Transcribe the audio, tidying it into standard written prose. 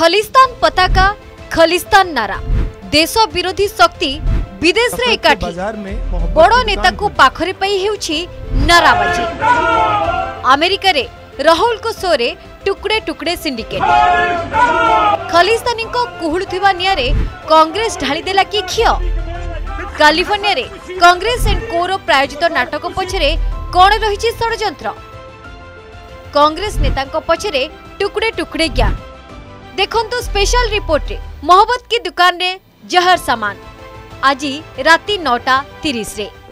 खलिस्तान पताका, खलिस्तान नारा, देश विरोधी शक्ति विदेश रे एकाठी, बड़ो नेता को पाखरे पाई हेउछि नाराबाजी। अमेरिका रे राहुल को सोरे टुकड़े टुकड़े सिंडिकेट, खलिस्तानी को कुहुलुथिबा नियारे कांग्रेस ढाली देला कि खियो। कैलिफोर्निया रे कांग्रेस एंड कोर प्रायोजित नाटक पछरे कौन रही षड़यंत्र? कांग्रेस नेता को पछरे टुकड़े टुकड़े ज्ञान। देखंतु स्पेशल रिपोर्ट रे मोहब्बत की दुकान रे जहर सामान, आजी राति 9:30 रे।